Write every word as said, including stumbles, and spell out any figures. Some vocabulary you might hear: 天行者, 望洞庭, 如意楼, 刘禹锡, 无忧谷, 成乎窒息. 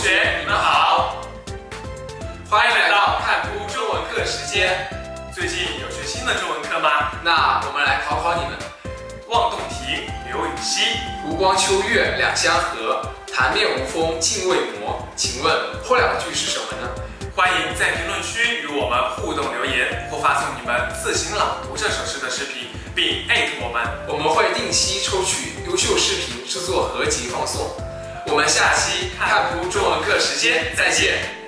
学，你们好，欢迎来到看哭中文课时间。最近有学新的中文课吗？那我们来考考你们：望洞庭，刘禹锡，湖光秋月两相和，潭面无风镜未磨。请问后两句是什么呢？欢迎在评论区与我们互动留言，或发送你们自行朗读这首诗的视频，并艾特我们，我们会定期抽取优秀视频制作合集放送。我们下期看哭中文课时间再见。